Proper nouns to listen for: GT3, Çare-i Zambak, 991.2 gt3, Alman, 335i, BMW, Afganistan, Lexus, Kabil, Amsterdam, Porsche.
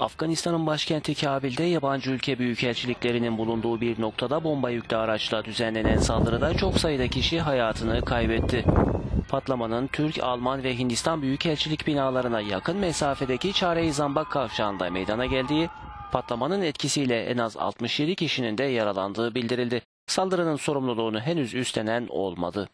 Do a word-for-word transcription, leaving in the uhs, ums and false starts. Afganistan'ın başkenti Kabil'de yabancı ülke büyükelçiliklerinin bulunduğu bir noktada bomba yüklü araçla düzenlenen saldırıda çok sayıda kişi hayatını kaybetti. Patlamanın Türk, Alman ve Hindistan büyükelçilik binalarına yakın mesafedeki Çare-i Zambak kavşağında meydana geldiği, patlamanın etkisiyle en az altmış yedi kişinin de yaralandığı bildirildi. Saldırının sorumluluğunu henüz üstlenen olmadı.